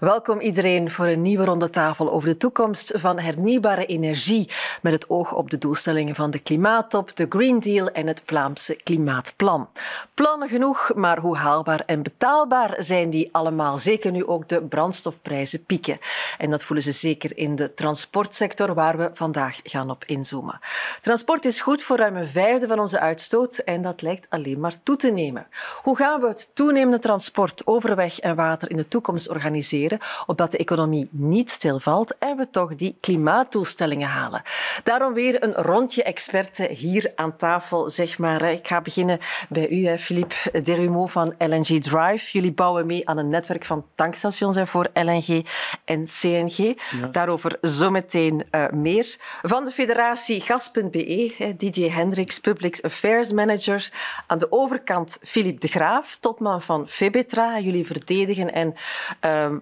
Welkom iedereen voor een nieuwe rondetafel over de toekomst van hernieuwbare energie, met het oog op de doelstellingen van de klimaattop, de Green Deal en het Vlaamse klimaatplan. Plannen genoeg, maar hoe haalbaar en betaalbaar zijn die allemaal? Zeker nu ook de brandstofprijzen pieken. En dat voelen ze zeker in de transportsector, waar we vandaag gaan op inzoomen. Transport is goed voor ruim een vijfde van onze uitstoot en dat lijkt alleen maar toe te nemen. Hoe gaan we het toenemende transport over weg en water in de toekomst organiseren, opdat de economie niet stilvalt en we toch die klimaatdoelstellingen halen? Daarom weer een rondje experten hier aan tafel, zeg maar. Ik ga beginnen bij u, Philippe Derumeaux van LNG Drive. Jullie bouwen mee aan een netwerk van tankstations voor LNG en CNG. Ja. Daarover zometeen meer. Van de federatie gas.be, Didier Hendriks, Public Affairs Manager. Aan de overkant Philippe de Graaf, topman van Febetra. Jullie verdedigen en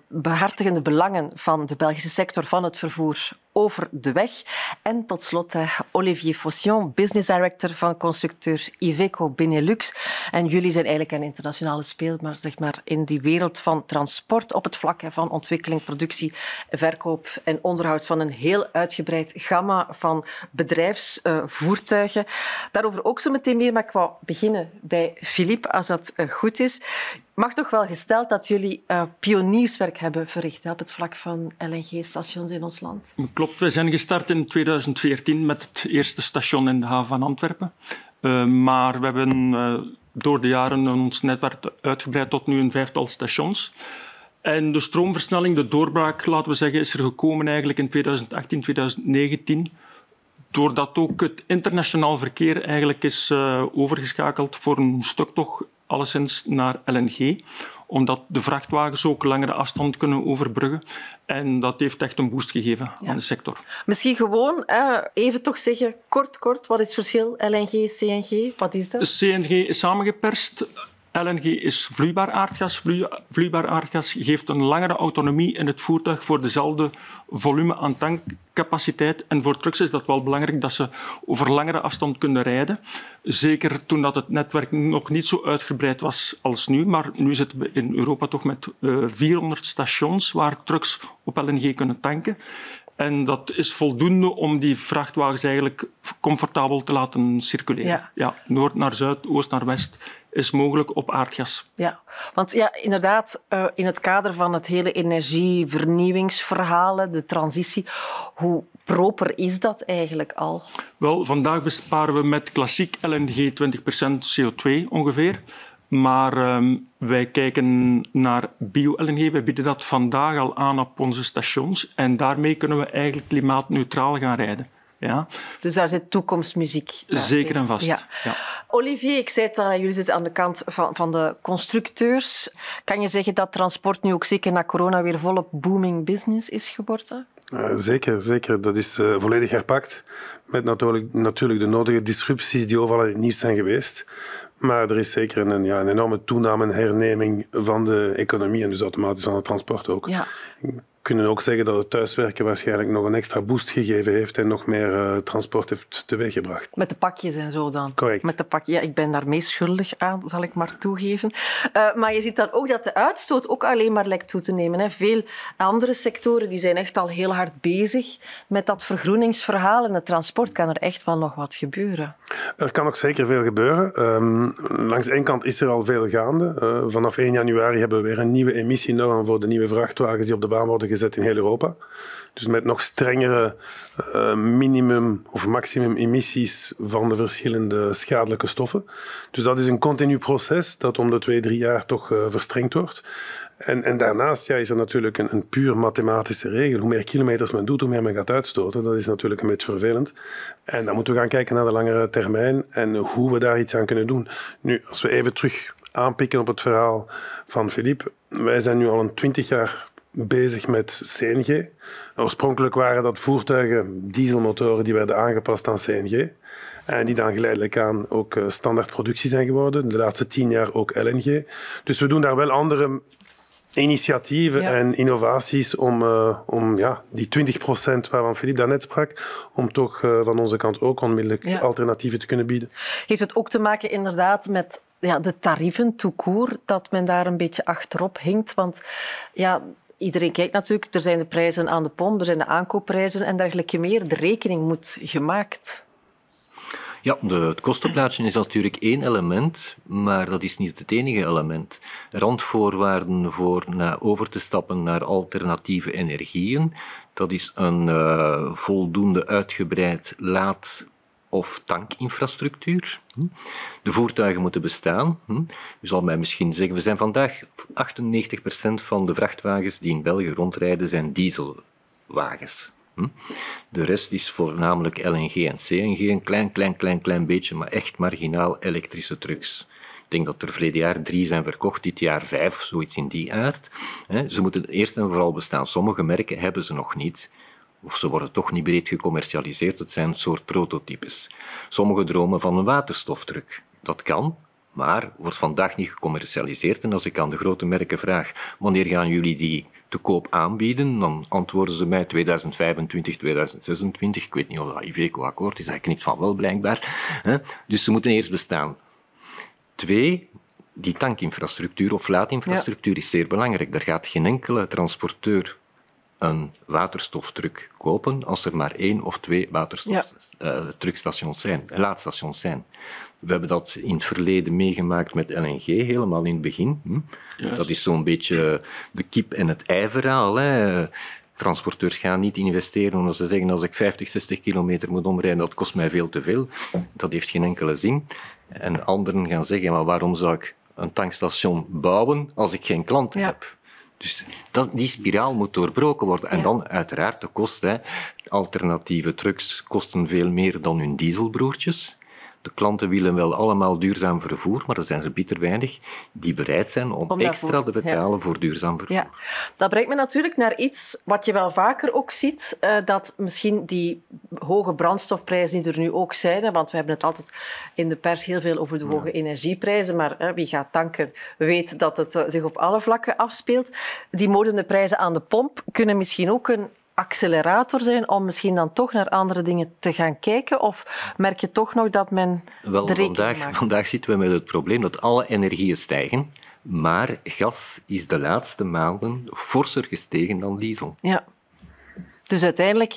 behartigen de belangen van de Belgische sector van het vervoer over de weg. En tot slot Olivier Faucion, business director van constructeur Iveco Benelux. En jullie zijn eigenlijk een internationale speler, maar zeg maar in die wereld van transport op het vlak van ontwikkeling, productie, verkoop en onderhoud van een heel uitgebreid gamma van bedrijfsvoertuigen. Daarover ook zo meteen meer, maar ik wou beginnen bij Philippe, als dat goed is. Mag toch wel gesteld dat jullie pionierswerk hebben verricht op het vlak van LNG-stations in ons land? Klopt, wij zijn gestart in 2014 met het eerste station in de haven van Antwerpen. Maar we hebben door de jaren ons netwerk uitgebreid tot nu een vijftal stations. En de stroomversnelling, de doorbraak, laten we zeggen, is er gekomen eigenlijk in 2018, 2019... doordat ook het internationaal verkeer eigenlijk is overgeschakeld voor een stuk toch alleszins naar LNG, omdat de vrachtwagens ook langere afstand kunnen overbruggen. En dat heeft echt een boost gegeven aan de sector. Misschien gewoon even toch zeggen, kort, wat is het verschil LNG, CNG? Wat is dat? CNG is samengeperst. LNG is vloeibaar aardgas. Vloeibaar aardgas geeft een langere autonomie in het voertuig voor dezelfde volume aan tankcapaciteit. En voor trucks is dat wel belangrijk dat ze over langere afstand kunnen rijden. Zeker toen dat het netwerk nog niet zo uitgebreid was als nu. Maar nu zitten we in Europa toch met 400 stations waar trucks op LNG kunnen tanken. En dat is voldoende om die vrachtwagens eigenlijk comfortabel te laten circuleren. Ja. Ja, noord naar zuid, oost naar west is mogelijk op aardgas. Ja, want ja, inderdaad, in het kader van het hele energievernieuwingsverhaal, de transitie, hoe proper is dat eigenlijk al? Wel, vandaag besparen we met klassiek LNG 20% CO2 ongeveer. Maar wij kijken naar bio-LNG. Wij bieden dat vandaag al aan op onze stations. En daarmee kunnen we eigenlijk klimaatneutraal gaan rijden. Ja. Dus daar zit toekomstmuziek. Zeker en vast. Ja. Ja. Olivier, ik zei het al, jullie zitten aan de kant van de constructeurs. Kan je zeggen dat transport nu ook zeker na corona weer volop booming business is geworden? Zeker. Dat is volledig herpakt. Met natuurlijk de nodige disrupties die overal in het nieuws zijn geweest. Maar er is zeker een enorme toename en herneming van de economie en dus automatisch van het transport ook. Ja. We kunnen ook zeggen dat het thuiswerken waarschijnlijk nog een extra boost gegeven heeft en nog meer transport heeft teweeggebracht. Met de pakjes en zo dan? Correct. Met de pakjes. Ja, ik ben daar mee schuldig aan, zal ik maar toegeven. Maar je ziet dan ook dat de uitstoot ook alleen maar lijkt toe te nemen, hè. Veel andere sectoren die zijn echt al heel hard bezig met dat vergroeningsverhaal en het transport kan er echt wel nog wat gebeuren. Er kan ook zeker veel gebeuren. Langs één kant is er al veel gaande. Vanaf 1 januari hebben we weer een nieuwe emissienorm voor de nieuwe vrachtwagens die op de baan worden gezet in heel Europa. Dus met nog strengere minimum of maximum emissies van de verschillende schadelijke stoffen. Dus dat is een continu proces dat om de 2-3 jaar toch verstrengd wordt. En daarnaast is er natuurlijk een puur mathematische regel. Hoe meer kilometers men doet, hoe meer men gaat uitstoten. Dat is natuurlijk een beetje vervelend. En dan moeten we gaan kijken naar de langere termijn en hoe we daar iets aan kunnen doen. Nu, als we even terug aanpikken op het verhaal van Philippe. Wij zijn nu al een 20 jaar bezig met CNG. Oorspronkelijk waren dat voertuigen, dieselmotoren, die werden aangepast aan CNG. En die dan geleidelijk aan ook standaard productie zijn geworden. De laatste 10 jaar ook LNG. Dus we doen daar wel andere initiatieven en innovaties om die 20% waarvan Philippe daarnet sprak, om toch van onze kant ook onmiddellijk alternatieven te kunnen bieden. Heeft het ook te maken inderdaad met de tarieven, tout court, dat men daar een beetje achterop hinkt? Want ja, iedereen kijkt natuurlijk, er zijn de prijzen aan de pomp, er zijn de aankoopprijzen en dergelijke meer. De rekening moet gemaakt. Ja, het kostenplaatje is natuurlijk één element, maar dat is niet het enige element. Randvoorwaarden voor over te stappen naar alternatieve energieën, dat is een voldoende uitgebreid laad- of tankinfrastructuur. De voertuigen moeten bestaan. U zal mij misschien zeggen, we zijn vandaag 98% van de vrachtwagens die in België rondrijden, zijn dieselwagens. De rest is voornamelijk LNG en CNG, een klein beetje, maar echt marginaal elektrische trucks. Ik denk dat er verleden jaar 3 zijn verkocht, dit jaar 5, zoiets in die aard. Ze moeten eerst en vooral bestaan. Sommige merken hebben ze nog niet. Of ze worden toch niet breed gecommercialiseerd. Het zijn een soort prototypes. Sommige dromen van een waterstoftruck. Dat kan, maar wordt vandaag niet gecommercialiseerd. En als ik aan de grote merken vraag, wanneer gaan jullie die te koop aanbieden, dan antwoorden ze mij 2025, 2026. Ik weet niet of dat Iveco akkoord is, hij knikt van wel blijkbaar. Dus ze moeten eerst bestaan. 2, die tankinfrastructuur of laadinfrastructuur is zeer belangrijk. Daar gaat geen enkele transporteur een waterstoftruck kopen als er maar 1 of 2 waterstoftruckstations zijn, laadstations zijn. We hebben dat in het verleden meegemaakt met LNG, helemaal in het begin. Dat is zo'n beetje de kip en het ei verhaal. Transporteurs gaan niet investeren omdat ze zeggen als ik 50, 60 kilometer moet omrijden, dat kost mij veel te veel. Dat heeft geen enkele zin. En anderen gaan zeggen, maar waarom zou ik een tankstation bouwen als ik geen klanten heb? Dus die spiraal moet doorbroken worden. En dan uiteraard de kosten. Alternatieve trucks kosten veel meer dan hun dieselbroertjes. De klanten willen wel allemaal duurzaam vervoer, maar er zijn er bitter weinig die bereid zijn om extra te betalen voor duurzaam vervoer. Ja. Dat brengt me natuurlijk naar iets wat je wel vaker ook ziet, dat misschien die hoge brandstofprijzen die er nu ook zijn, want we hebben het altijd in de pers heel veel over de hoge energieprijzen, maar wie gaat tanken weet dat het zich op alle vlakken afspeelt. Die modende prijzen aan de pomp kunnen misschien ook een accelerator zijn om misschien dan toch naar andere dingen te gaan kijken? Of merk je toch nog dat men de rekening maakt? Vandaag zitten we met het probleem dat alle energieën stijgen, maar gas is de laatste maanden forser gestegen dan diesel. Ja. Dus uiteindelijk,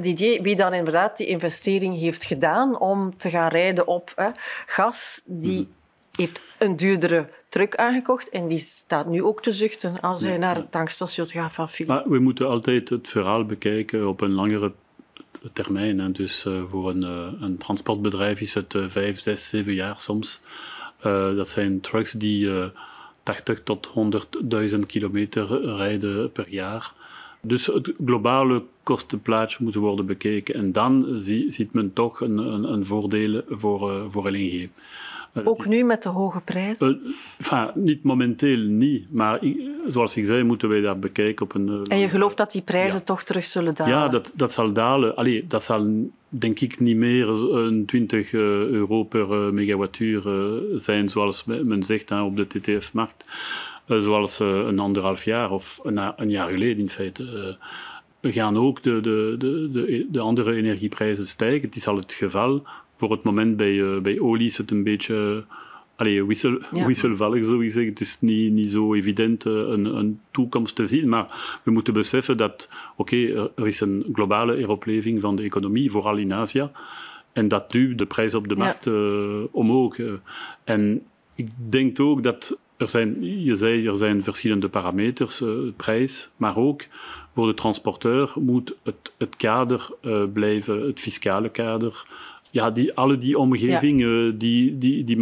Didier, wie dan inderdaad die investering heeft gedaan om te gaan rijden op gas, die heeft een duurdere truck aangekocht en die staat nu ook te zuchten als hij naar het tankstation gaat van Philippe. Maar we moeten altijd het verhaal bekijken op een langere termijn. Hè. Dus voor een transportbedrijf is het 5, 6, 7 jaar soms. Dat zijn trucks die 80 tot 100.000 kilometer rijden per jaar. Dus het globale kostenplaatje moet worden bekeken. En dan ziet men toch een voordeel voor LNG. Ook nu met de hoge prijzen? Enfin, niet momenteel, niet. Maar zoals ik zei, moeten wij dat bekijken op een... En je gelooft dat die prijzen toch terug zullen dalen? Ja, dat zal dalen. Allee, dat zal denk ik niet meer 20 euro per megawattuur zijn, zoals men zegt op de TTF-markt. Zoals een anderhalf jaar of een jaar geleden in feite. Gaan ook de andere energieprijzen stijgen. Het is al het geval. Voor het moment bij olie is het een beetje wisselvallig, zou ik zeggen. Het is niet zo evident een toekomst te zien, maar we moeten beseffen dat er is een globale heropleving van de economie, vooral in Azië, en dat duwt de prijs op de markt omhoog. En ik denk ook dat er zijn verschillende parameters, prijs, maar ook voor de transporteur moet het kader blijven, het fiscale kader. Ja, alle die omgeving die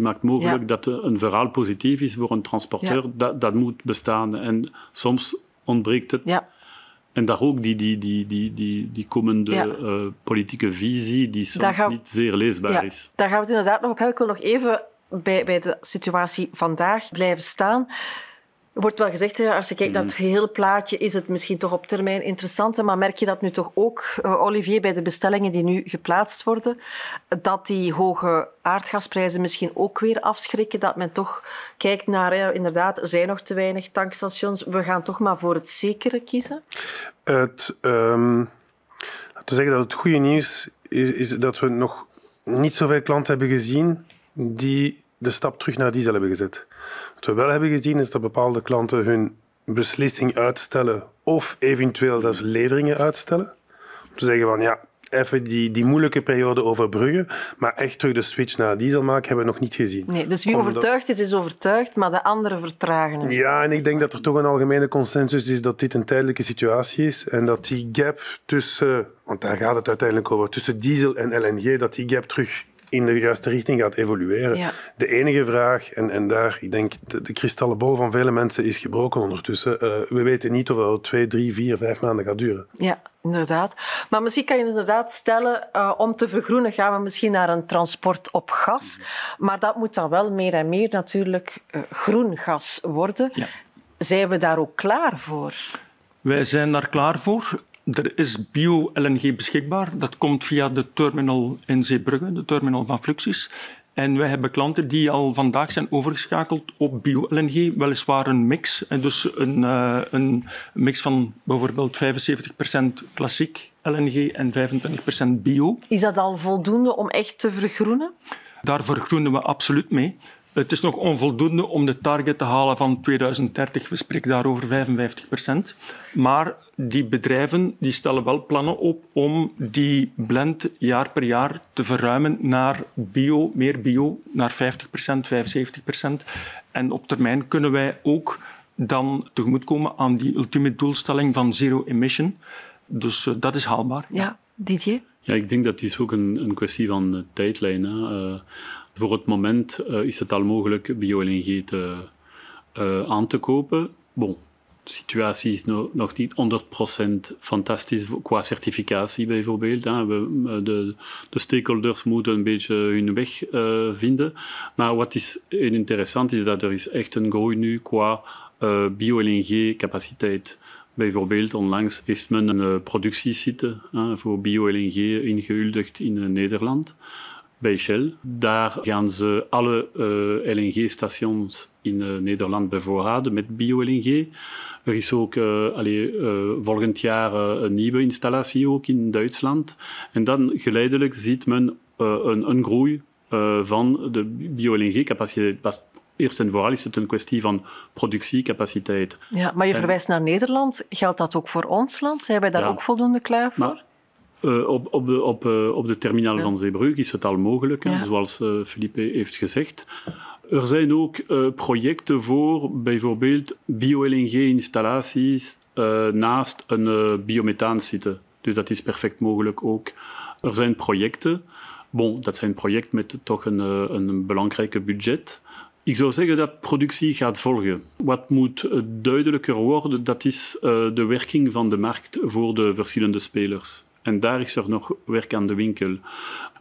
maakt mogelijk dat een verhaal positief is voor een transporteur. Ja. Dat moet bestaan. En soms ontbreekt het. Ja. En daar ook die komende politieke visie die soms niet zeer leesbaar is. Daar gaan we het inderdaad nog op hebben. Ik wil nog even bij de situatie vandaag blijven staan. Er wordt wel gezegd, als je kijkt naar het gehele plaatje, is het misschien toch op termijn interessant. Maar merk je dat nu toch ook, Olivier, bij de bestellingen die nu geplaatst worden, dat die hoge aardgasprijzen misschien ook weer afschrikken? Dat men toch kijkt naar, inderdaad, er zijn nog te weinig tankstations. We gaan toch maar voor het zekere kiezen? Laten we zeggen dat het goede nieuws is dat we nog niet zoveel klanten hebben gezien die de stap terug naar diesel hebben gezet. Wat we wel hebben gezien is dat bepaalde klanten hun beslissing uitstellen of eventueel zelfs leveringen uitstellen. Om te zeggen van ja, even die moeilijke periode overbruggen, maar echt terug de switch naar diesel maken hebben we nog niet gezien. Nee, dus wie overtuigd is overtuigd, maar de anderen vertragen het. Ja, en ik denk dat er toch een algemene consensus is dat dit een tijdelijke situatie is en dat die gap tussen, want daar gaat het uiteindelijk over, tussen diesel en LNG, dat die gap terug in de juiste richting gaat evolueren. Ja. De enige vraag, en daar, ik denk, de kristallenbol van vele mensen is gebroken ondertussen. We weten niet of dat 2, 3, 4, 5 maanden gaat duren. Ja, inderdaad. Maar misschien kan je inderdaad stellen, om te vergroenen gaan we misschien naar een transport op gas. Maar dat moet dan wel meer en meer natuurlijk groen gas worden. Ja. Zijn we daar ook klaar voor? Wij zijn daar klaar voor. Er is bio-LNG beschikbaar. Dat komt via de terminal in Zeebrugge, de terminal van Fluxys. En wij hebben klanten die al vandaag zijn overgeschakeld op bio-LNG. Weliswaar een mix. Dus een mix van bijvoorbeeld 75% klassiek LNG en 25% bio. Is dat al voldoende om echt te vergroenen? Daar vergroenen we absoluut mee. Het is nog onvoldoende om de target te halen van 2030. We spreken daarover 55%. Maar die bedrijven die stellen wel plannen op om die blend jaar per jaar te verruimen naar bio, meer bio, naar 50%, 75%. En op termijn kunnen wij ook dan tegemoetkomen aan die ultieme doelstelling van zero emission. Dus dat is haalbaar. Ja, Didier? Ja, ik denk dat is ook een kwestie van tijdlijn. Voor het moment is het al mogelijk bio-LNG aan te kopen. Bon, de situatie is nog niet 100% fantastisch qua certificatie bijvoorbeeld. Hè. De stakeholders moeten een beetje hun weg vinden. Maar wat is interessant is dat er is echt een groei nu qua bio-LNG-capaciteit. Bijvoorbeeld onlangs heeft men een productiesite voor bio-LNG ingehuldigd in Nederland. Bij Shell. Daar gaan ze alle LNG-stations in Nederland bevoorraden met bio-LNG. Er is ook volgend jaar een nieuwe installatie ook in Duitsland. En dan geleidelijk ziet men een groei van de bio-LNG-capaciteit. Eerst en vooral is het een kwestie van productiecapaciteit. Ja, maar je verwijst naar Nederland. Geldt dat ook voor ons land? Zijn wij daar ook voldoende klaar voor? Maar, op de terminal van Zeebrugge is het al mogelijk, zoals Philippe heeft gezegd. Er zijn ook projecten voor bijvoorbeeld bio-LNG-installaties naast een biomethaan-site. Dus dat is perfect mogelijk ook. Er zijn projecten. Bon, dat zijn projecten met toch een belangrijke budget. Ik zou zeggen dat productie gaat volgen. Wat moet duidelijker worden, dat is de werking van de markt voor de verschillende spelers. En daar is er nog werk aan de winkel.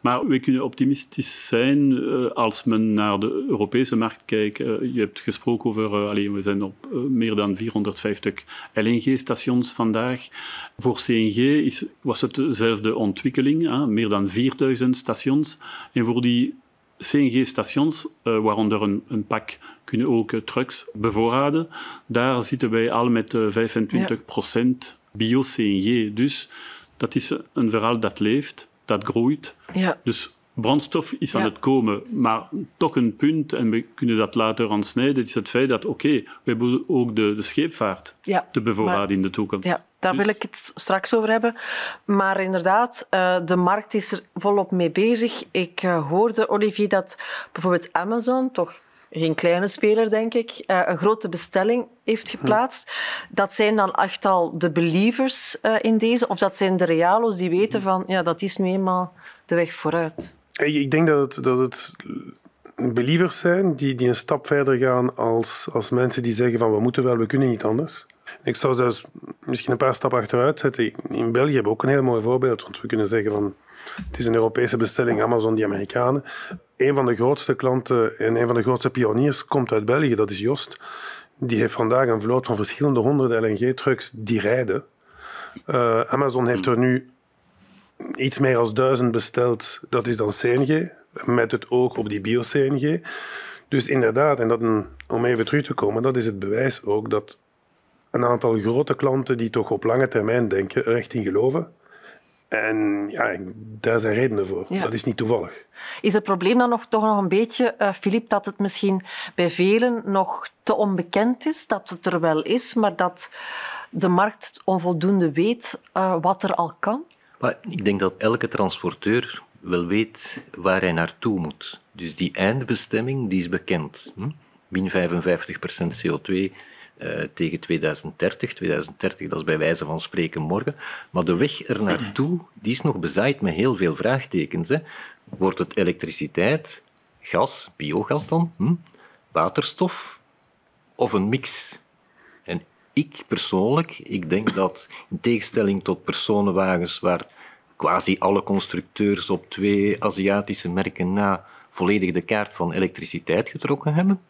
Maar we kunnen optimistisch zijn als men naar de Europese markt kijkt. Je hebt gesproken over, we zijn op meer dan 450 LNG-stations vandaag. Voor CNG was het dezelfde ontwikkeling, meer dan 4000 stations. En voor die CNG-stations, waaronder een pak, kunnen ook trucks bevoorraden. Daar zitten wij al met 25% bio-CNG. Dus dat is een verhaal dat leeft, dat groeit. Ja. Dus brandstof is aan het komen, maar toch een punt, en we kunnen dat later aansnijden, is het feit dat, we hebben ook de scheepvaart te bevoorraden in de toekomst. Ja, daar wil ik het straks over hebben. Maar inderdaad, de markt is er volop mee bezig. Ik hoorde, Olivier, dat bijvoorbeeld Amazon toch... geen kleine speler, denk ik, een grote bestelling heeft geplaatst. Dat zijn dan echt al de believers in deze, of dat zijn de realo's die weten van, ja, dat is nu eenmaal de weg vooruit. Ik denk dat het believers zijn die een stap verder gaan als mensen die zeggen van, we moeten wel, we kunnen niet anders. Ik zou zelfs misschien een paar stappen achteruit zetten. In België hebben we ook een heel mooi voorbeeld, want we kunnen zeggen van, het is een Europese bestelling, Amazon, die Amerikanen. Een van de grootste klanten en een van de grootste pioniers komt uit België, dat is Jost. Die heeft vandaag een vloot van verschillende honderden LNG-trucks die rijden. Amazon heeft er nu iets meer dan 1000 besteld, dat is dan CNG, met het oog op die bio-CNG. Dus inderdaad, en om even terug te komen, dat is het bewijs ook dat een aantal grote klanten die toch op lange termijn denken, er echt in geloven. En ja, daar zijn redenen voor. Ja. Dat is niet toevallig. Is het probleem dan nog, toch nog een beetje, Philippe, dat het misschien bij velen nog te onbekend is, dat het er wel is, maar dat de markt onvoldoende weet wat er al kan? Maar ik denk dat elke transporteur wel weet waar hij naartoe moet. Dus die eindbestemming die is bekend. Min 55% CO2 tegen 2030. 2030, dat is bij wijze van spreken morgen. Maar de weg ernaartoe die is nog bezaaid met heel veel vraagtekens. Hè. Wordt het elektriciteit, gas, biogas dan, waterstof of een mix? En ik persoonlijk, ik denk dat in tegenstelling tot personenwagens waar quasi alle constructeurs op 2 Aziatische merken na volledig de kaart van elektriciteit getrokken hebben,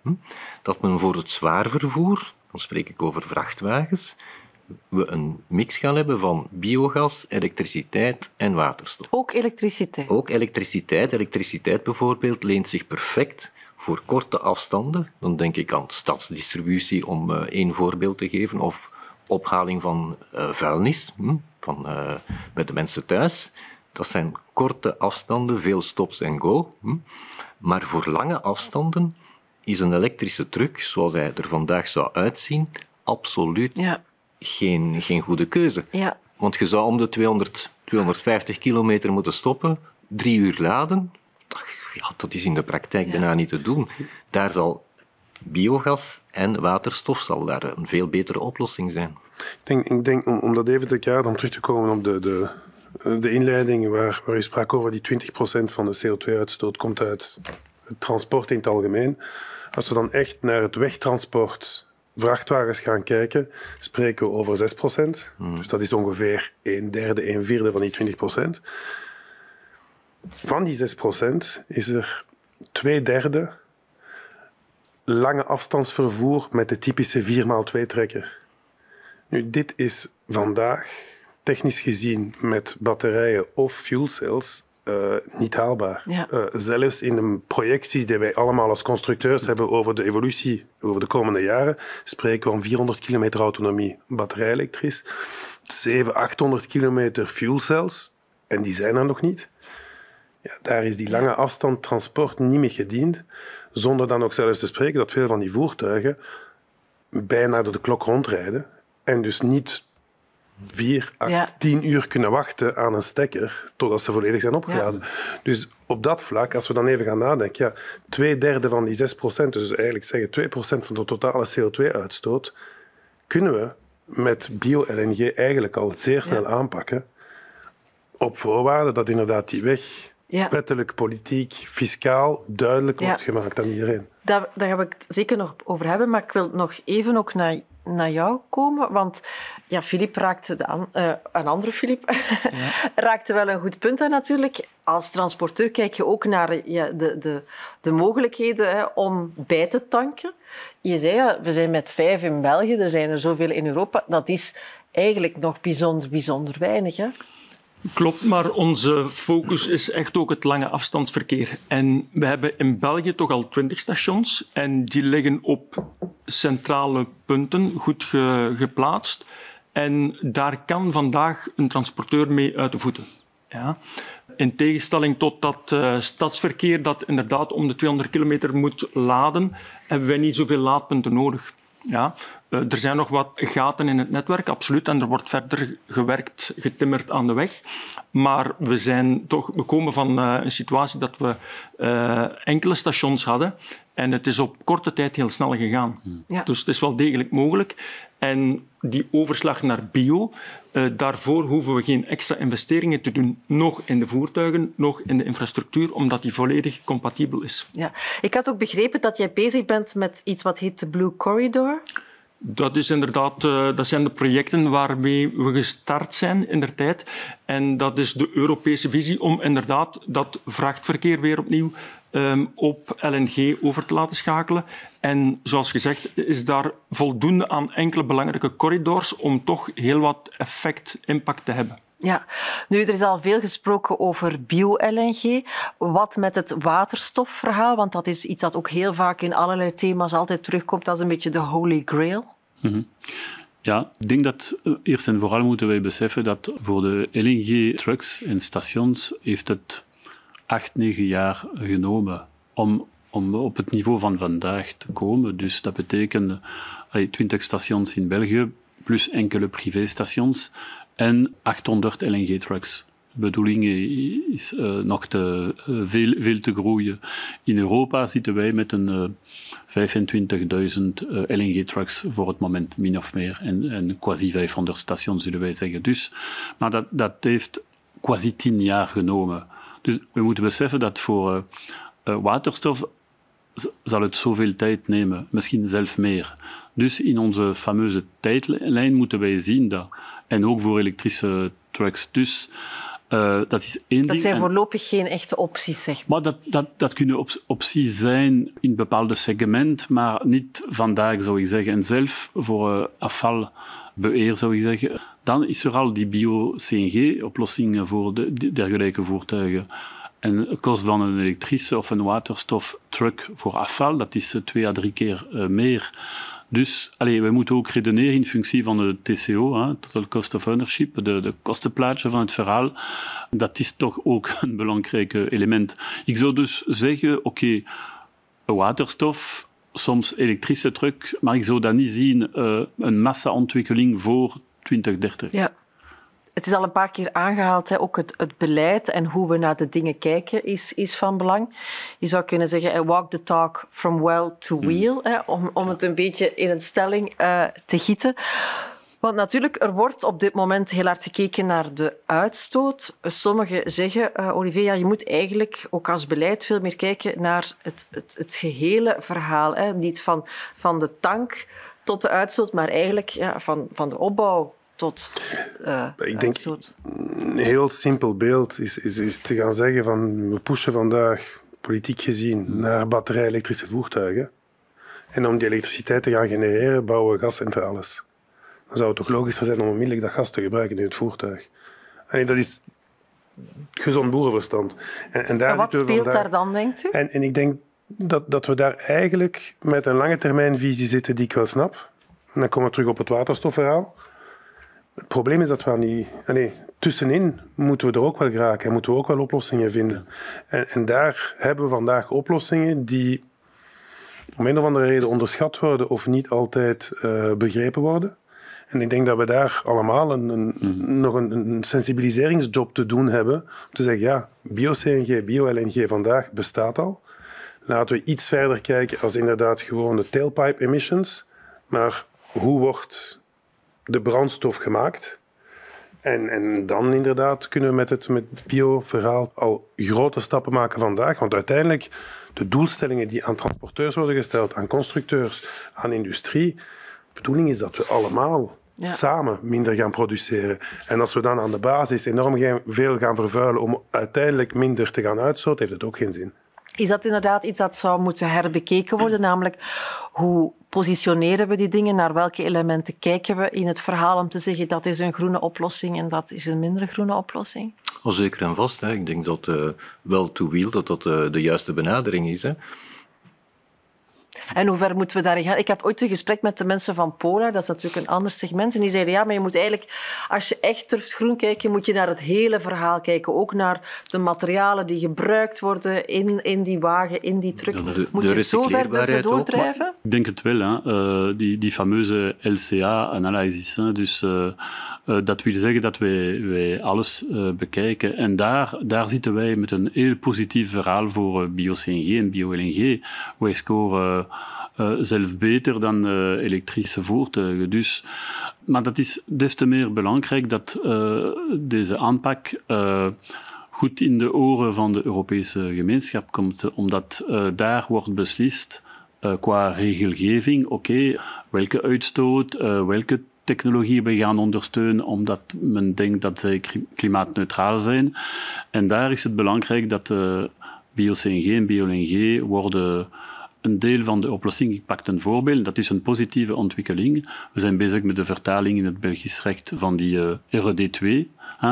dat men voor het zwaar vervoer, dan spreek ik over vrachtwagens, we een mix gaan hebben van biogas, elektriciteit en waterstof. Ook elektriciteit? Ook elektriciteit. Elektriciteit bijvoorbeeld leent zich perfect voor korte afstanden. Dan denk ik aan stadsdistributie, om één voorbeeld te geven, of ophaling van vuilnis, met de mensen thuis. Dat zijn korte afstanden, veel stops en go. Maar voor lange afstanden is een elektrische truck, zoals hij er vandaag zou uitzien, absoluut geen goede keuze. Ja. Want je zou om de 200, 250 kilometer moeten stoppen, 3 uur laden. Ja, dat is in de praktijk bijna niet te doen. Daar zal biogas en waterstof zal daar een veel betere oplossing zijn. Ik denk om dat even te kaderen, om terug te komen op de inleiding waar je sprak over, die 20% van de CO2-uitstoot komt uit het transport in het algemeen. Als we dan echt naar het wegtransport, vrachtwagens gaan kijken, spreken we over 6%. Dus dat is ongeveer 1/3, 1/4 van die 20%. Van die 6% is er 2/3 lange afstandsvervoer met de typische 4x2-trekker. Nu, dit is vandaag technisch gezien met batterijen of fuelcells niet haalbaar. Ja. Zelfs in de projecties die wij allemaal als constructeurs hebben over de evolutie over de komende jaren, spreken we om 400 kilometer autonomie batterij-elektrisch, 700, 800 kilometer fuelcells, en die zijn er nog niet. Ja, daar is die lange afstand transport niet mee gediend, zonder dan ook zelfs te spreken dat veel van die voertuigen bijna door de klok rondrijden en dus niet 4, 8, 10 uur kunnen wachten aan een stekker totdat ze volledig zijn opgeladen. Ja. Dus op dat vlak, als we dan even gaan nadenken, 2/3 van die 6%, dus eigenlijk zeggen 2% van de totale CO2-uitstoot, kunnen we met bio-LNG eigenlijk al zeer snel aanpakken, op voorwaarde dat inderdaad die weg wettelijk, politiek, fiscaal duidelijk wordt gemaakt aan iedereen. Daar ga ik het zeker nog over hebben, maar ik wil nog even ook naar jou komen, want ja, Philippe raakte een andere Philippe raakte wel een goed punt aan natuurlijk. Als transporteur kijk je ook naar de mogelijkheden, hè, om bij te tanken. Je zei, we zijn met 5 in België, er zijn er zoveel in Europa. Dat is eigenlijk nog bijzonder weinig, hè? Klopt, maar onze focus is echt ook het lange afstandsverkeer. En we hebben in België toch al 20 stations en die liggen op centrale punten, goed geplaatst. En daar kan vandaag een transporteur mee uit de voeten. Ja. In tegenstelling tot dat stadsverkeer dat inderdaad om de 200 kilometer moet laden, hebben wij niet zoveel laadpunten nodig. Ja, er zijn nog wat gaten in het netwerk, absoluut. En er wordt verder gewerkt, getimmerd aan de weg. Maar we komen van een situatie dat we enkele stations hadden. En het is op korte tijd heel snel gegaan. Ja. Dus het is wel degelijk mogelijk. En die overslag naar bio, daarvoor hoeven we geen extra investeringen te doen. Nog in de voertuigen, nog in de infrastructuur, omdat die volledig compatibel is. Ja. Ik had ook begrepen dat jij bezig bent met iets wat heet de Blue Corridor. Dat is inderdaad, dat zijn de projecten waarmee we gestart zijn in de tijd. En dat is de Europese visie om inderdaad dat vrachtverkeer weer opnieuw op LNG over te laten schakelen. En zoals gezegd is daar voldoende aan enkele belangrijke corridors om toch heel wat effect, impact te hebben. Ja, nu, er is al veel gesproken over bio-LNG. Wat met het waterstofverhaal? Want dat is iets dat ook heel vaak in allerlei thema's altijd terugkomt. Dat is een beetje de holy grail. Ja, ik denk dat eerst en vooral moeten wij beseffen dat voor de LNG-trucks en stations heeft het 8-9 jaar genomen om op het niveau van vandaag te komen. Dus dat betekent 20 stations in België, plus enkele privéstations en 800 LNG-trucks. De bedoeling is nog veel te groeien. In Europa zitten wij met een 25.000 LNG-trucks voor het moment, min of meer. En quasi 500 stations, zullen wij zeggen. Dus, maar dat heeft quasi 10 jaar genomen. Dus we moeten beseffen dat voor waterstof zal het zoveel tijd nemen. Misschien zelfs meer. Dus in onze fameuze tijdlijn moeten wij zien dat. En ook voor elektrische trucks. Dus... dat is één ding. Zijn voorlopig geen echte opties, zeg maar. Maar dat kunnen opties zijn in een bepaald segment, maar niet vandaag, zou ik zeggen. En zelf voor afvalbeheer, zou ik zeggen. Dan is er al die bio-CNG-oplossingen voor dergelijke voertuigen. En de kost van een elektrische of een waterstoftruck voor afval, dat is 2 à 3 keer meer. Dus we moeten ook redeneren in functie van de TCO, hè, Total Cost of Ownership, de kostenplaatje van het verhaal. Dat is toch ook een belangrijk element. Ik zou dus zeggen, oké, waterstof, soms elektrische truck, maar ik zou dat niet zien, een massa-ontwikkeling voor 2030. Ja. Het is al een paar keer aangehaald, hè. Ook het beleid en hoe we naar de dingen kijken is van belang. Je zou kunnen zeggen, walk the talk from well to wheel, hè, om het een beetje in een stelling te gieten. Want natuurlijk, er wordt op dit moment heel hard gekeken naar de uitstoot. Sommigen zeggen, Olivier, ja, je moet eigenlijk ook als beleid veel meer kijken naar het gehele verhaal. Hè. Niet van de tank tot de uitstoot, maar eigenlijk ja, van de opbouw. Ik denk, een heel simpel beeld is te gaan zeggen van we pushen vandaag, politiek gezien, naar batterij-elektrische voertuigen. En om die elektriciteit te gaan genereren, bouwen we gascentrales. Dan zou het toch logischer zijn om onmiddellijk dat gas te gebruiken in het voertuig. En dat is gezond boerenverstand. En daar wat speelt vandaag, daar dan, denkt u? En ik denk dat we daar eigenlijk met een lange termijnvisie zitten die ik wel snap. En dan komen we terug op het waterstofverhaal. Het probleem is dat we aan die... tussenin moeten we er ook wel geraken en moeten we ook wel oplossingen vinden. En daar hebben we vandaag oplossingen die om een of andere reden onderschat worden of niet altijd begrepen worden. En ik denk dat we daar allemaal nog een sensibiliseringsjob te doen hebben. Om te zeggen, ja, bio-CNG, bio-LNG vandaag bestaat al. Laten we iets verder kijken als inderdaad gewoon de tailpipe emissions. Maar hoe wordt... de brandstof gemaakt. En dan inderdaad kunnen we met het bio-verhaal al grote stappen maken vandaag. Want uiteindelijk, de doelstellingen die aan transporteurs worden gesteld, aan constructeurs, aan industrie, de bedoeling is dat we allemaal samen minder gaan produceren. En als we dan aan de basis enorm veel gaan vervuilen om uiteindelijk minder te gaan uitstoten, heeft het ook geen zin. Is dat inderdaad iets dat zou moeten herbekeken worden? Namelijk, hoe positioneren we die dingen? Naar welke elementen kijken we in het verhaal om te zeggen dat is een groene oplossing en dat is een minder groene oplossing? Oh, zeker en vast. Hè. Ik denk dat well-to-wheel de juiste benadering is. Hè. En hoe ver moeten we daarin gaan? Ik had ooit een gesprek met de mensen van Polar, dat is natuurlijk een ander segment. En die zeiden, ja, maar je moet eigenlijk, als je echt durft groen kijken, moet je naar het hele verhaal kijken. Ook naar de materialen die gebruikt worden in die wagen, in die truck. Moet je zo ver durven doordrijven? Ook, ik denk het wel, hè. Die fameuze LCA-analysis. Dus dat wil zeggen dat wij alles bekijken. En daar zitten wij met een heel positief verhaal voor bio-CNG en bio-LNG. Wij scoren... zelf beter dan elektrische voertuigen. Dus, maar dat is des te meer belangrijk dat deze aanpak goed in de oren van de Europese gemeenschap komt, omdat daar wordt beslist qua regelgeving, oké, welke uitstoot, welke technologie we gaan ondersteunen, omdat men denkt dat zij klimaatneutraal zijn. En daar is het belangrijk dat bio-CNG en bio-LNG worden... een deel van de oplossing. Ik pak een voorbeeld. Dat is een positieve ontwikkeling. We zijn bezig met de vertaling in het Belgisch recht van die RD2,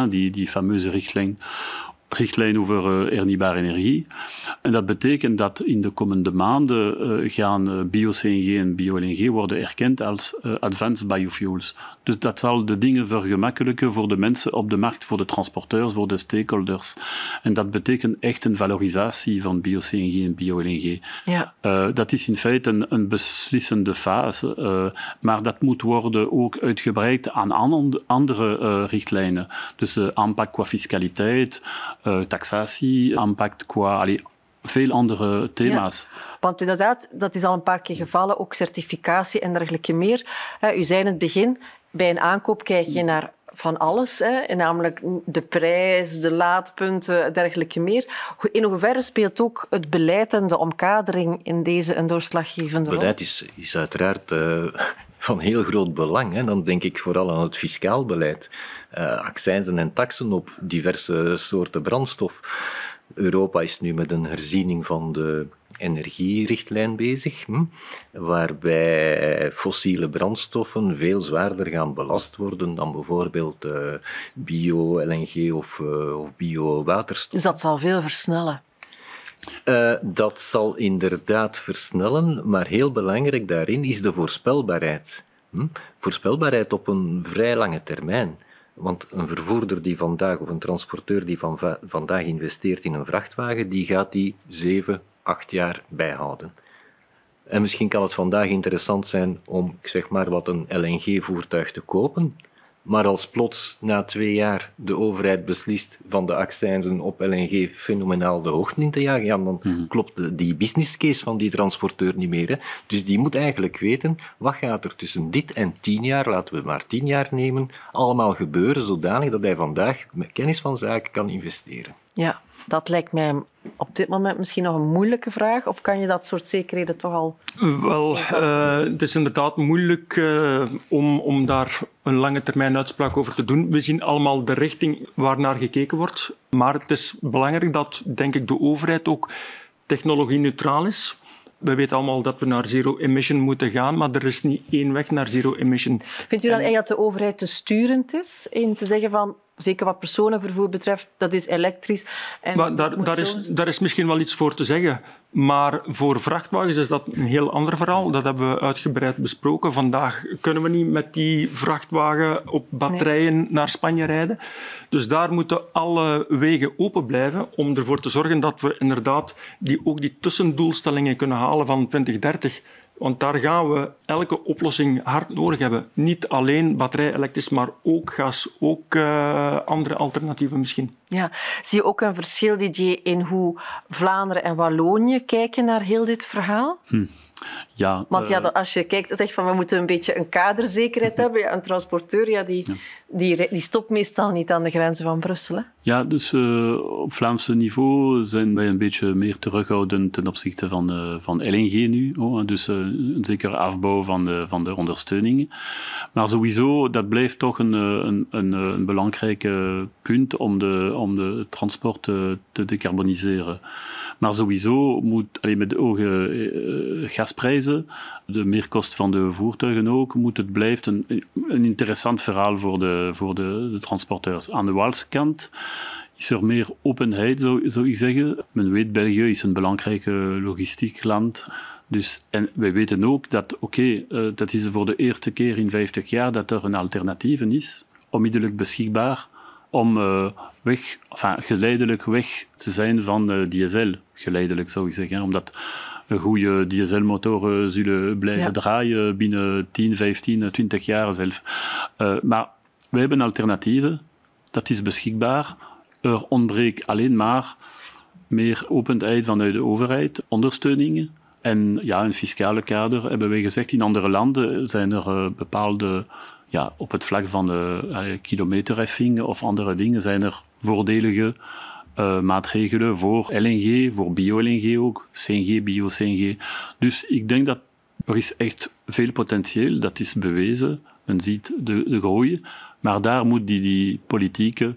die fameuze richtlijn richtlijn over hernieuwbare energie. En dat betekent dat in de komende maanden gaan bio-CNG en bio-LNG worden erkend als advanced biofuels. Dus dat zal de dingen vergemakkelijken voor de mensen op de markt, voor de transporteurs, voor de stakeholders. En dat betekent echt een valorisatie van bio-CNG en bio-LNG. Ja. Dat is in feite een beslissende fase, maar dat moet worden ook uitgebreid aan andere richtlijnen. Dus de aanpak qua fiscaliteit, taxatie, aanpak qua veel andere thema's. Ja, want inderdaad, dat is al een paar keer gevallen, ook certificatie en dergelijke meer. U zei in het begin, bij een aankoop kijk je naar van alles, en namelijk de prijs, de laadpunten, dergelijke meer. In hoeverre speelt ook het beleid en de omkadering in deze een doorslaggevende rol? Het beleid is uiteraard van heel groot belang. Hè. Dan denk ik vooral aan het fiscaal beleid. Accijnzen en taksen op diverse soorten brandstof. Europa is nu met een herziening van de energierichtlijn bezig, waarbij fossiele brandstoffen veel zwaarder gaan belast worden dan bijvoorbeeld bio-LNG of bio-waterstof. Dus dat zal veel versnellen. Dat zal inderdaad versnellen, maar heel belangrijk daarin is de voorspelbaarheid. Voorspelbaarheid op een vrij lange termijn. Want een vervoerder die vandaag, of een transporteur die vandaag investeert in een vrachtwagen, die gaat die 7-8 jaar bijhouden. En misschien kan het vandaag interessant zijn om, ik zeg maar wat, een LNG-voertuig te kopen. Maar als plots na 2 jaar de overheid beslist van de accijnzen op LNG fenomenaal de hoogte in te jagen, ja, dan klopt die business case van die transporteur niet meer. Hè. Dus die moet eigenlijk weten, wat gaat er tussen dit en 10 jaar, laten we maar 10 jaar nemen, allemaal gebeuren, zodanig dat hij vandaag met kennis van zaken kan investeren. Ja, dat lijkt mij op dit moment misschien nog een moeilijke vraag. Of kan je dat soort zekerheden toch al... Wel, het is inderdaad moeilijk om daar een lange termijn uitspraak over te doen. We zien allemaal de richting waarnaar gekeken wordt. Maar het is belangrijk dat, denk ik, de overheid ook technologie-neutraal is. We weten allemaal dat we naar zero-emission moeten gaan, maar er is niet één weg naar zero-emission. Vindt u dan eigenlijk dat de overheid te sturend is in te zeggen van... Zeker wat personenvervoer betreft, dat is elektrisch. En maar daar is misschien wel iets voor te zeggen. Maar voor vrachtwagens is dat een heel ander verhaal. Dat hebben we uitgebreid besproken. Vandaag kunnen we niet met die vrachtwagen op batterijen naar Spanje rijden. Dus daar moeten alle wegen open blijven om ervoor te zorgen dat we inderdaad ook die tussendoelstellingen kunnen halen van 2030. Want daar gaan we elke oplossing hard nodig hebben. Niet alleen batterij-elektrisch, maar ook gas, ook andere alternatieven misschien. Ja. Zie je ook een verschil, Didier, in hoe Vlaanderen en Wallonië kijken naar heel dit verhaal? Ja, want ja, als je kijkt en zegt van we moeten een beetje een kaderzekerheid hebben, ja, een transporteur die stopt meestal niet aan de grenzen van Brussel. Hè? Ja, dus op Vlaamse niveau zijn wij een beetje meer terughoudend ten opzichte van LNG nu. Dus een zekere afbouw van de ondersteuning. Maar sowieso, dat blijft toch een belangrijk punt om de transport te decarboniseren. Maar sowieso moet, met de hoge gasprijzen, de meerkost van de voertuigen ook, het blijft een interessant verhaal voor de transporteurs. Aan de Waalse kant is er meer openheid, zou ik zeggen. Men weet, België is een belangrijk logistiek land. Dus, en wij weten ook dat, dat is voor de eerste keer in 50 jaar dat er een alternatief is, onmiddellijk beschikbaar, om geleidelijk weg te zijn van diesel. Geleidelijk, zou ik zeggen, omdat goede dieselmotoren zullen blijven draaien binnen 10, 15, 20 jaar zelf. Maar we hebben alternatieven, dat is beschikbaar. Er ontbreekt alleen maar meer openheid vanuit de overheid, ondersteuning. En ja, een fiscale kader, hebben wij gezegd. In andere landen zijn er bepaalde... Ja, op het vlak van de kilometerheffing of andere dingen zijn er voordelige maatregelen voor LNG, voor bio-LNG ook, CNG, bio-CNG. Dus ik denk dat er is echt veel potentieel, dat is bewezen. Men ziet de groei, maar daar moet die politieke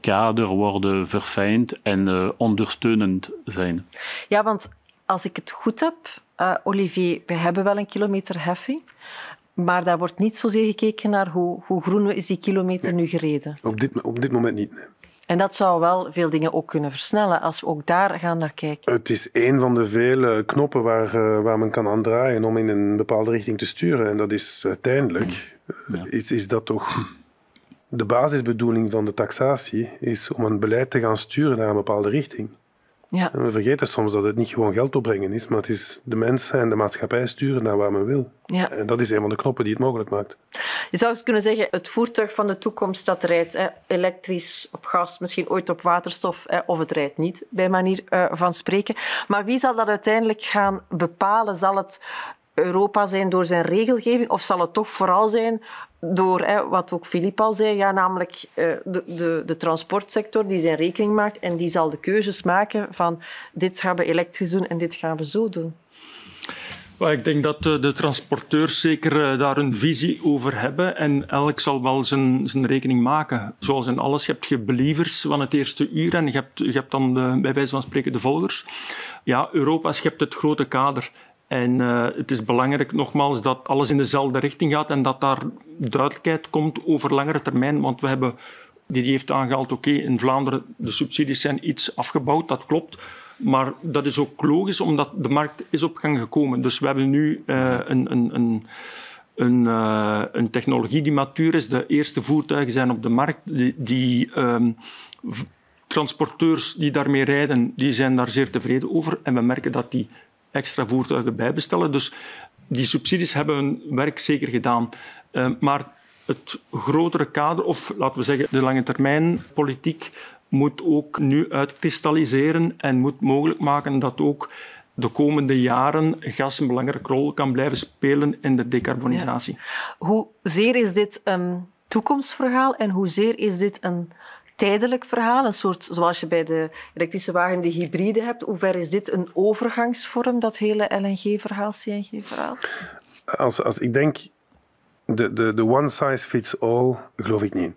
kader worden verfijnd en ondersteunend zijn. Ja, want als ik het goed heb, Olivier, we hebben wel een kilometerheffing. Maar daar wordt niet zozeer gekeken naar hoe groen is die kilometer nu gereden. Op dit moment niet. Nee. En dat zou wel veel dingen ook kunnen versnellen, als we ook daar gaan naar kijken. Het is één van de vele knoppen waar men kan aandraaien om in een bepaalde richting te sturen. En dat is uiteindelijk, ja, is dat toch... De basisbedoeling van de taxatie is om een beleid te gaan sturen naar een bepaalde richting. Ja. En we vergeten soms dat het niet gewoon geld opbrengen is, maar het is de mensen en de maatschappij sturen naar waar men wil. Ja. En dat is een van de knoppen die het mogelijk maakt. Je zou eens kunnen zeggen, het voertuig van de toekomst dat rijdt, hè, elektrisch, op gas, misschien ooit op waterstof, hè, of het rijdt niet, bij manier van spreken. Maar wie zal dat uiteindelijk gaan bepalen? Zal het Europa zijn door zijn regelgeving, of zal het toch vooral zijn door, hè, wat ook Philippe al zei, ja, namelijk de transportsector die zijn rekening maakt en die zal de keuzes maken van dit gaan we elektrisch doen en dit gaan we zo doen? Ik denk dat de transporteurs zeker daar een visie over hebben en elk zal wel zijn rekening maken. Zoals in alles, je hebt believers van het eerste uur en je hebt dan, bij wijze van spreken, de volgers. Ja, Europa schept het grote kader. En het is belangrijk, nogmaals, dat alles in dezelfde richting gaat en dat daar duidelijkheid komt over langere termijn. Want we hebben, die heeft aangehaald, oké, in Vlaanderen de subsidies zijn iets afgebouwd, dat klopt. Maar dat is ook logisch, omdat de markt is op gang gekomen. Dus we hebben nu een technologie die matuur is. De eerste voertuigen zijn op de markt transporteurs die daarmee rijden, die zijn daar zeer tevreden over. En we merken dat die extra voertuigen bijbestellen. Dus die subsidies hebben hun werk zeker gedaan. Maar het grotere kader, of laten we zeggen de lange termijn politiek, moet ook nu uitkristalliseren en moet mogelijk maken dat ook de komende jaren gas een belangrijke rol kan blijven spelen in de decarbonisatie. Ja. Hoezeer is dit een toekomstverhaal en hoezeer is dit een tijdelijk verhaal, een soort, zoals je bij de elektrische wagen de hybride hebt? Hoe ver is dit een overgangsvorm, dat hele LNG-verhaal, CNG-verhaal? Als ik denk, de one size fits all, geloof ik niet.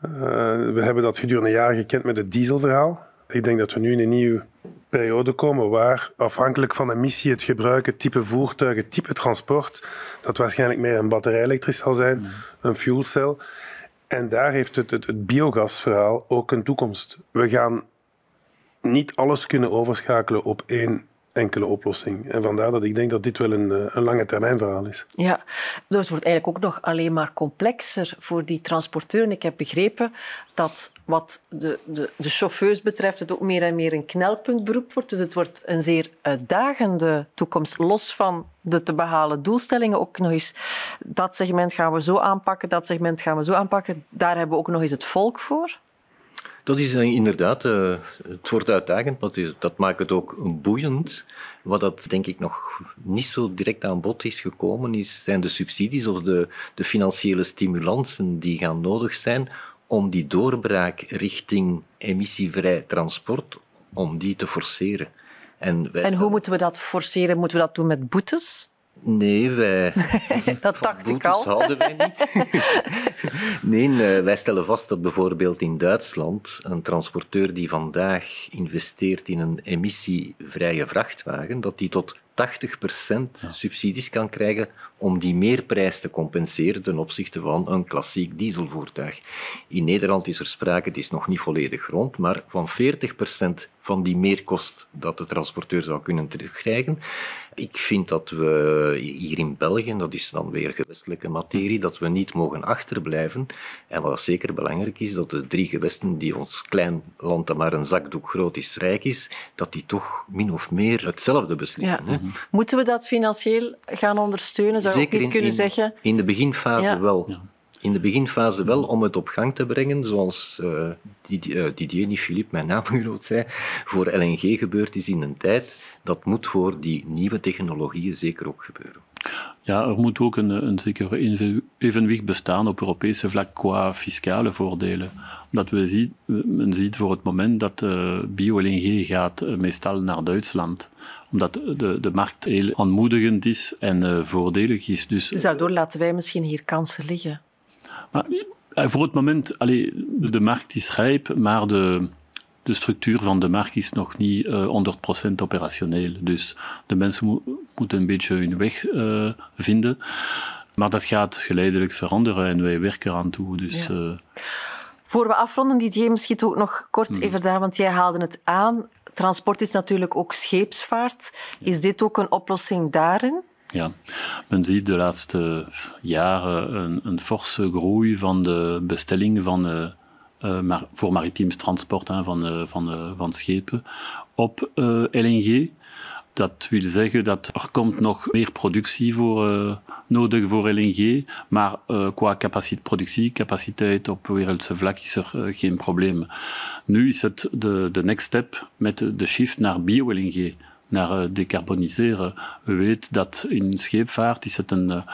We hebben dat gedurende jaren gekend met het dieselverhaal. Ik denk dat we nu in een nieuwe periode komen waar, afhankelijk van de emissie, het gebruik, het type voertuigen, het type transport, dat waarschijnlijk meer een batterij-elektrisch zal zijn, een fuelcel. En daar heeft het biogasverhaal ook een toekomst. We gaan niet alles kunnen overschakelen op één enkele oplossing. En vandaar dat ik denk dat dit wel een lange termijn verhaal is. Ja, dus het wordt eigenlijk ook nog alleen maar complexer voor die transporteur. En ik heb begrepen dat wat de chauffeurs betreft het ook meer en meer een knelpuntberoep wordt. Dus het wordt een zeer uitdagende toekomst, los van de te behalen doelstellingen. Ook nog eens, dat segment gaan we zo aanpakken, dat segment gaan we zo aanpakken. Daar hebben we ook nog eens het volk voor. Dat is inderdaad, het wordt uitdagend, maar dat maakt het ook boeiend. Wat dat denk ik nog niet zo direct aan bod is gekomen, zijn de subsidies of de financiële stimulansen die gaan nodig zijn om die doorbraak richting emissievrij transport, om die te forceren. En hoe moeten we dat forceren? Moeten we dat doen met boetes? Nee, dat dacht ik al. Houden wij niet. Nee, wij stellen vast dat bijvoorbeeld in Duitsland een transporteur die vandaag investeert in een emissievrije vrachtwagen, dat die tot 80% subsidies kan krijgen om die meerprijs te compenseren ten opzichte van een klassiek dieselvoertuig. In Nederland is er sprake, het is nog niet volledig rond, maar van 40% van die meerkost dat de transporteur zou kunnen terugkrijgen. Ik vind dat we hier in België, dat is dan weer gewestelijke materie, dat we niet mogen achterblijven. En wat zeker belangrijk is, dat de drie gewesten die ons klein land dat maar een zakdoek groot is, rijk is, dat die toch min of meer hetzelfde beslissen. Ja. Moeten we dat financieel gaan ondersteunen? Zou je ook niet kunnen zeggen? In de beginfase wel. Ja. In de beginfase wel, om het op gang te brengen, zoals Didier, niet Philippe, mijn naamgenoot zei, voor LNG gebeurd is in een tijd. Dat moet voor die nieuwe technologieën zeker ook gebeuren. Ja, er moet ook een zeker evenwicht bestaan op Europese vlak qua fiscale voordelen. Omdat men ziet voor het moment dat bio-LNG gaat meestal naar Duitsland. Omdat de markt heel aanmoedigend is en voordelig is. Dus daardoor laten wij misschien hier kansen liggen. Maar, voor het moment, de markt is rijp, maar de structuur van de markt is nog niet 100% operationeel. Dus de mensen moeten een beetje hun weg vinden. Maar dat gaat geleidelijk veranderen en wij werken eraan toe. Dus, ja. Voor we afronden, Didier, misschien ook nog kort even daar, want jij haalde het aan. Transport is natuurlijk ook scheepsvaart. Is dit ook een oplossing daarin? Ja, men ziet de laatste jaren een forse groei van de bestelling voor maritiem transport van schepen op LNG. Dat wil zeggen dat er komt nog meer productie nodig voor LNG, maar qua productiecapaciteit op wereldse vlak is er geen probleem. Nu is het de next step met de shift naar bio-LNG, naar decarboniseren. We weten dat in scheepvaart is het een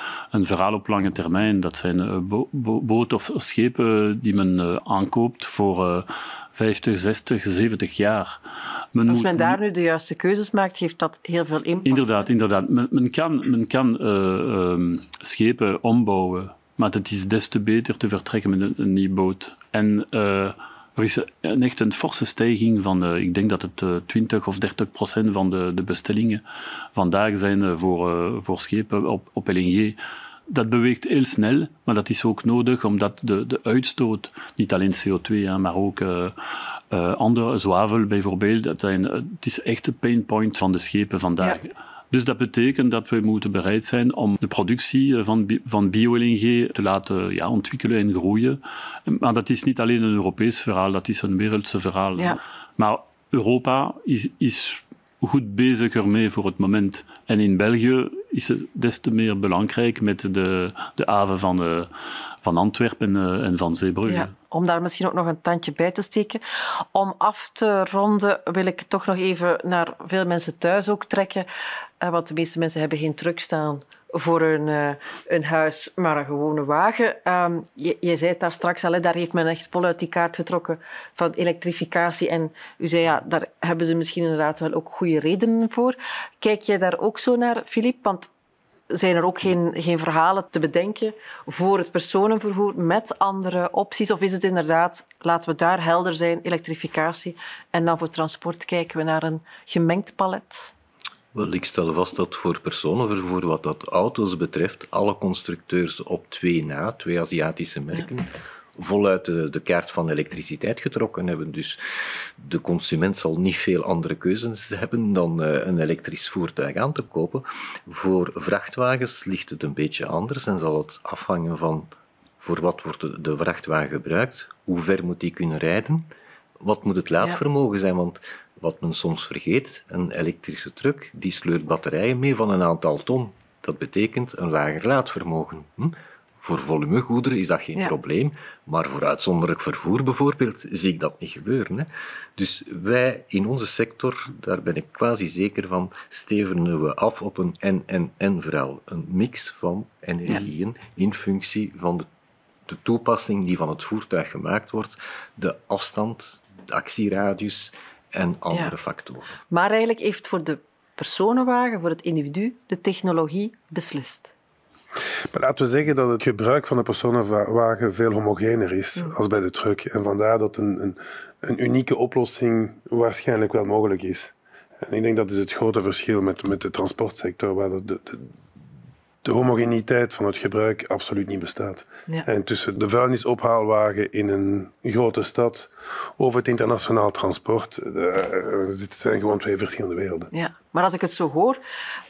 verhaal op lange termijn. Dat zijn boten of schepen die men aankoopt voor 50, 60, 70 jaar. Als men daar nu de juiste keuzes maakt, heeft dat heel veel impact. Inderdaad, inderdaad. Men kan schepen ombouwen, maar het is des te beter te vertrekken met een nieuwe boot. En er is echt een forse stijging van, ik denk dat het 20 of 30% van de bestellingen vandaag zijn voor schepen op LNG. Dat beweegt heel snel, maar dat is ook nodig omdat de uitstoot, niet alleen CO2, maar ook andere, zwavel bijvoorbeeld, het is echt een painpoint van de schepen vandaag. Ja. Dus dat betekent dat we moeten bereid zijn om de productie van bio-LNG te laten ontwikkelen en groeien. Maar dat is niet alleen een Europees verhaal, dat is een wereldse verhaal. Ja. Maar Europa is goed bezig ermee voor het moment. En in België is het des te meer belangrijk met de haven van Antwerpen en van Zeebrugge. Ja, om daar misschien ook nog een tandje bij te steken. Om af te ronden wil ik toch nog even naar veel mensen thuis ook trekken. Want de meeste mensen hebben geen truck staan voor hun huis, maar een gewone wagen. Je zei het daar straks al, daar heeft men echt voluit die kaart getrokken van elektrificatie. En u zei, ja, daar hebben ze misschien inderdaad wel ook goede redenen voor. Kijk jij daar ook zo naar, Philippe? Want zijn er ook geen verhalen te bedenken voor het personenvervoer met andere opties? Of is het inderdaad, laten we daar helder zijn, elektrificatie, en dan voor transport kijken we naar een gemengd palet? Wel, ik stel vast dat voor personenvervoer, wat dat auto's betreft, alle constructeurs op twee Aziatische merken, voluit de kaart van elektriciteit getrokken hebben. Dus de consument zal niet veel andere keuzes hebben dan een elektrisch voertuig aan te kopen. Voor vrachtwagens ligt het een beetje anders en zal het afhangen van voor wat wordt de vrachtwagen gebruikt, hoe ver moet die kunnen rijden, wat moet het laadvermogen zijn, want wat men soms vergeet, een elektrische truck die sleurt batterijen mee van een aantal ton. Dat betekent een lager laadvermogen. Voor volumegoederen is dat geen probleem, maar voor uitzonderlijk vervoer bijvoorbeeld zie ik dat niet gebeuren. Hè. Dus wij in onze sector, daar ben ik quasi zeker van, stevenen we af op een en-en-en-verhaal. Een mix van energieën in functie van de toepassing die van het voertuig gemaakt wordt, de afstand, de actieradius en andere factoren. Maar eigenlijk heeft voor de personenwagen, voor het individu, de technologie beslist. Maar laten we zeggen dat het gebruik van de personenwagen veel homogener is als bij de truck. En vandaar dat een unieke oplossing waarschijnlijk wel mogelijk is. En ik denk dat is het grote verschil met de transportsector, waar de homogeniteit van het gebruik absoluut niet bestaat. Ja. En tussen de vuilnisophaalwagen in een grote stad of het internationaal transport, het zijn gewoon twee verschillende werelden. Ja. Maar als ik het zo hoor,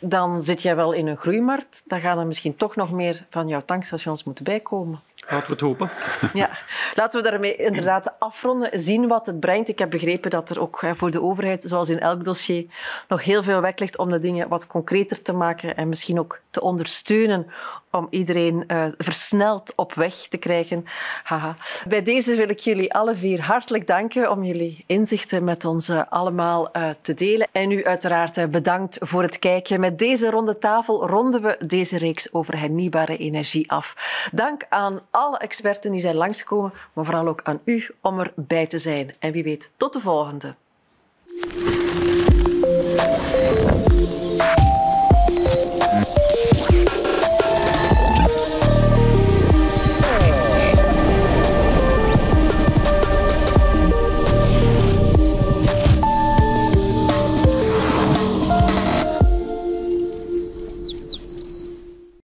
dan zit jij wel in een groeimarkt. Dan gaan er misschien toch nog meer van jouw tankstations moeten bijkomen. Laten we het hopen. Ja. Laten we daarmee inderdaad afronden, zien wat het brengt. Ik heb begrepen dat er ook voor de overheid, zoals in elk dossier, nog heel veel werk ligt om de dingen wat concreter te maken en misschien ook te ondersteunen om iedereen versneld op weg te krijgen. Haha. Bij deze wil ik jullie alle vier hartelijk danken om jullie inzichten met ons allemaal te delen. En u uiteraard bedankt voor het kijken. Met deze ronde tafel ronden we deze reeks over hernieuwbare energie af. Dank aan alle experten die zijn langsgekomen, maar vooral ook aan u om erbij te zijn. En wie weet, tot de volgende.